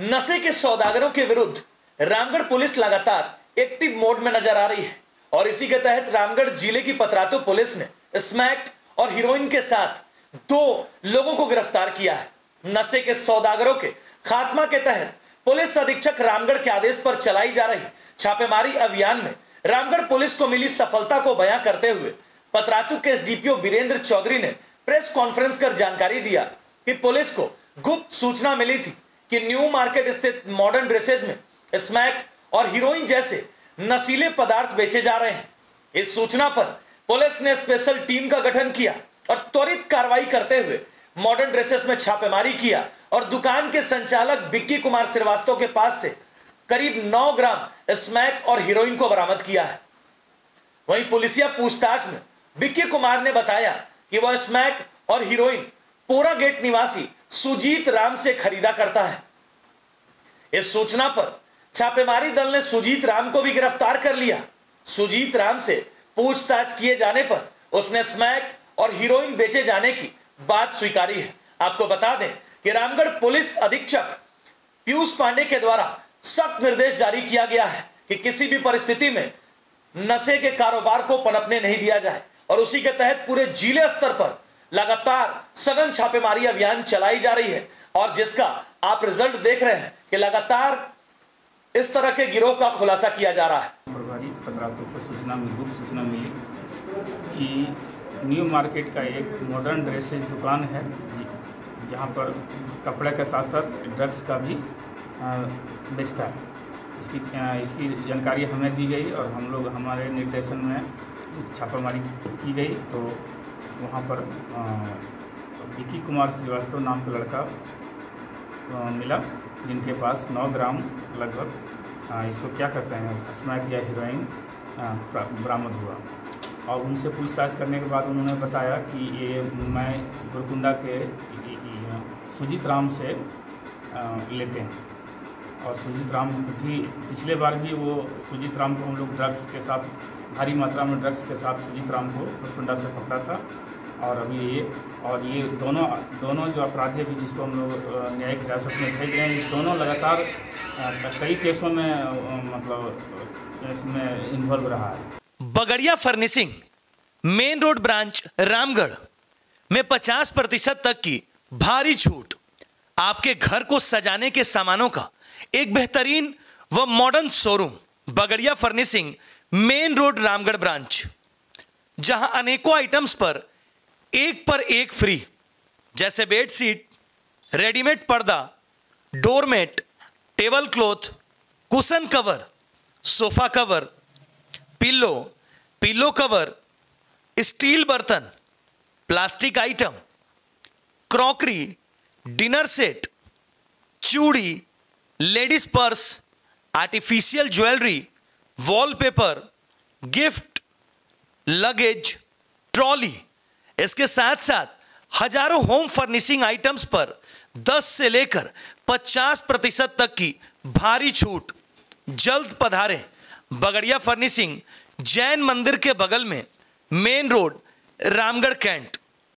नशे के सौदागरों के विरुद्ध रामगढ़ पुलिस लगातार एक्टिव मोड में नजर आ रही है और इसी के तहत रामगढ़ जिले की पतरातू पुलिस ने स्मैक और हीरोइन के साथ 2 लोगों को गिरफ्तार किया है। नशे के सौदागरों के खात्मा के तहत पुलिस अधीक्षक रामगढ़ के आदेश पर चलाई जा रही छापेमारी अभियान में रामगढ़ पुलिस को मिली सफलता को बयां करते हुए पतरातू के एसडीपीओ वीरेंद्र चौधरी ने प्रेस कॉन्फ्रेंस कर जानकारी दिया कि पुलिस को गुप्त सूचना मिली थी कि न्यू मार्केट स्थित मॉडर्न ड्रेसेज में स्मैक और हीरोइन जैसे नशीले पदार्थ बेचे जा रहे हैं। इस सूचना पर पुलिस ने स्पेशल टीम का गठन किया और त्वरित कार्रवाई करते हुए मॉडर्न ड्रेसेस में छापेमारी किया और दुकान के संचालक विक्की कुमार श्रीवास्तव के पास से करीब 9 ग्राम स्मैक और हीरोइन को बरामद किया है। वहीं पुलिसिया पूछताछ में विक्की कुमार ने बताया कि वह स्मैक और हीरोइन पोड़ा गेट निवासी सुजीत राम से खरीदा करता है। इस सूचना पर छापेमारी दल ने सुजीत राम को भी गिरफ्तार कर लिया। सुजीत राम से पूछताछ किए जाने पर उसने स्मैक और हीरोइन बेचे जाने की बात स्वीकारी है। आपको बता दें कि रामगढ़ पुलिस अधीक्षक पीयूष पांडे के द्वारा सख्त निर्देश जारी किया गया है कि किसी भी परिस्थिति में नशे के कारोबार को पनपने नहीं दिया जाए और उसी के तहत पूरे जिले स्तर पर लगातार सघन छापेमारी अभियान चलाई जा रही है और जिसका आप रिजल्ट देख रहे हैं कि लगातार इस तरह के गिरोह का खुलासा किया जा रहा है। प्रभारी पतरातू को सूचना मिली कि न्यू मार्केट का एक मॉडर्न ड्रेसेज दुकान है जहां पर कपड़े के साथ साथ ड्रग्स का भी बेचता है। इसकी जानकारी हमें दी गई और हम लोग हमारे निर्देशन में छापामारी की गई तो वहां पर विक्की कुमार श्रीवास्तव नाम का लड़का मिला जिनके पास 9 ग्राम लगभग इसको क्या कहते हैं स्मैक या हीरोइन बरामद हुआ और उनसे पूछताछ करने के बाद उन्होंने बताया कि ये मैं गुरकुंडा के सुजीत राम से लेते हैं और सुजीत राम भी पिछले बार भी वो सुजीत राम को हम लोग ड्रग्स के साथ भारी मात्रा में ड्रग्स के साथ सुजीत राम को गुरकुंडा से पकड़ा था और अभी ये दोनों जो अपराधी भी जिसको हम लोग न्यायिक हिरासत में भेज रहे हैं दोनों लगातार कई केसों में मतलब इसमें इन्वॉल्व रहा है। Bagaria furnishing main road branch Ramgarh में 50% तक की भारी छूट आपके घर को सजाने के सामानों का एक बेहतरीन व modern showroom Bagaria furnishing main road Ramgarh branch जहां अनेकों आइटम्स पर एक फ्री जैसे बेडशीट, रेडीमेड पर्दा, doormat, table cloth, cushion cover, sofa cover, pillow cover, steel बर्तन, plastic item, crockery, dinner set, चूड़ी, ladies purse, artificial jewellery, wallpaper, gift, luggage, trolley. इसके साथ साथ हजारों होम फर्निशिंग आइटम्स पर 10 से लेकर 50% तक की भारी छूट। जल्द पधारें बगड़िया फर्निशिंग जैन मंदिर के बगल में मेन रोड रामगढ़ कैंट।